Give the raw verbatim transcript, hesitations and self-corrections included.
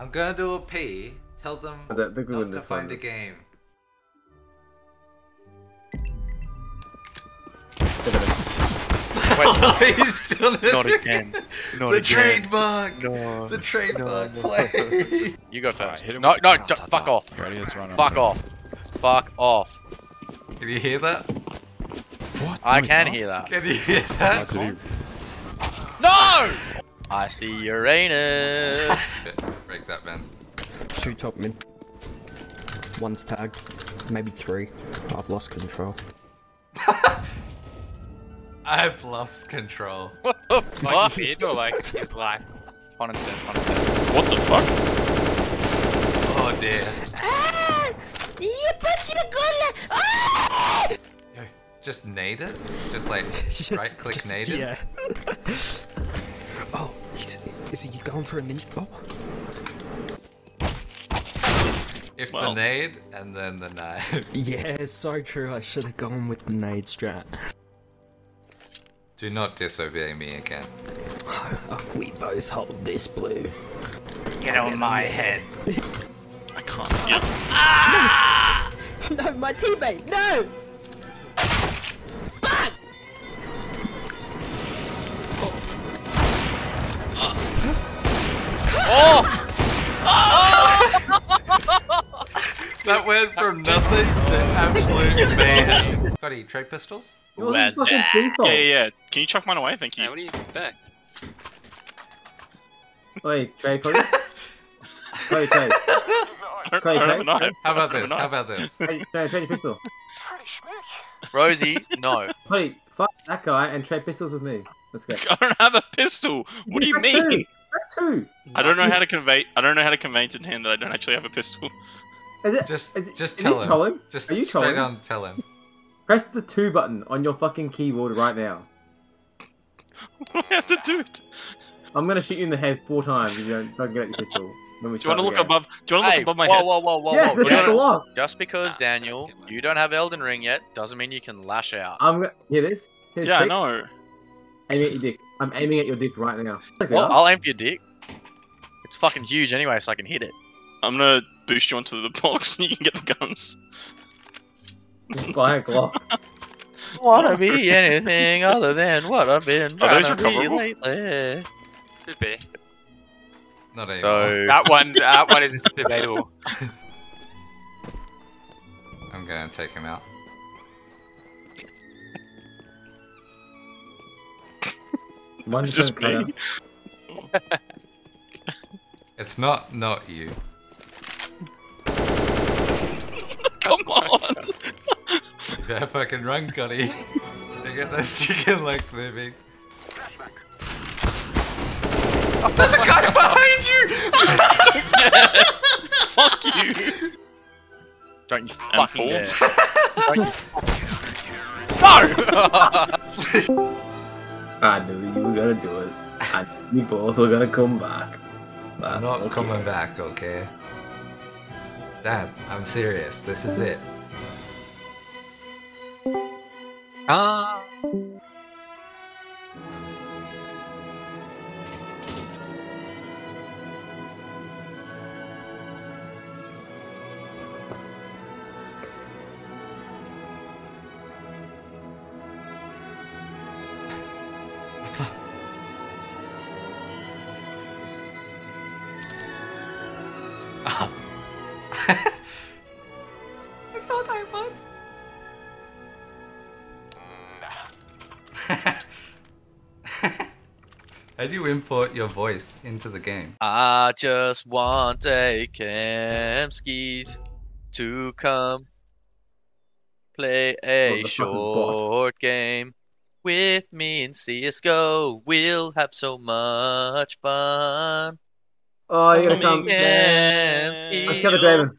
I'm gonna do a P. Tell them I don't think we not to find a game. Wait, he's done it. Not again. Not the again. Trademark. No. The trademark no, no. play. You go first. Right, hit him no, no, no fuck off. Fuck off. Fuck off. Can you hear that? What? I can that? hear that. Can you hear that? No! no! I see Uranus. Break that, man. Two top mid. One's tagged. Maybe three. I've lost control. I've lost control. What the fuck? He's like his life. One instance, one instance. What the fuck? Oh dear. Ah! Ah! Yo, just nade it? Just like just, right click just, nade it? Yeah. Oh, he's, is he going for a nade? Oh. If well. the nade and then the nade. Yeah, it's so true. I should have gone with the nade strat. Do not disobey me again. Oh, we both hold this blue. Get on my head. I can't. Yep. Ah! No. no, my teammate, no! Fuck! Oh! oh! That went from nothing to absolute mayhem. Cody, trade pistols? Yeah, yeah, yeah. Can you chuck mine away? Thank you. Yeah, what do you expect? Oi, trade Cody? Cody, Cody. Cody, Cody. How about this? How about this? Hey, trade your pistol. Rosie, no. Cody, fuck that guy and trade pistols with me. Let's go. I don't have a pistol. What you do you mean? Two. Two. I don't know how to convey. I don't know how to convey to him that I don't actually have a pistol. Is it, just, is it, just tell him. tell him. Just Are you straight him? on, tell him. Press the two button on your fucking keyboard right now. I have to do it. I'm gonna shoot you in the head four times if you don't, don't get your pistol. When we do you want to look game. above? Do you want to hey, look above my whoa, head? Whoa, whoa, whoa, yes, whoa! Yeah, whoa. Just because nah, Daniel, you don't have Elden Ring yet, doesn't mean you can lash out. I'm gonna hear this. Here's yeah, picks. I know. Aim at your dick. I'm aiming at your dick right now. Well, I'll aim for your dick. It's fucking huge anyway, so I can hit it. I'm gonna boost you onto the box and you can get the guns. Buy a Glock. Wanna be anything other than what I've been trying oh, to be lately. Should be. Not even. So... That one, that one is debatable. I'm gonna take him out. One's just me. It's not not you. Come on! You better fucking run, Connie. To get those chicken legs moving. Oh, there's a guy behind you! Fuck you! Don't you fucking dare. Don't you fucking No! I knew you were gonna do it. I knew you both were gonna come back. I'm not okay. coming back, okay? Dad, I'm serious. This is it. Ah! How do you import your voice into the game? I just want a camp skis to come play a short game with me in C S G O. We'll have so much fun. Oh, you gotta come. I gotta grab him.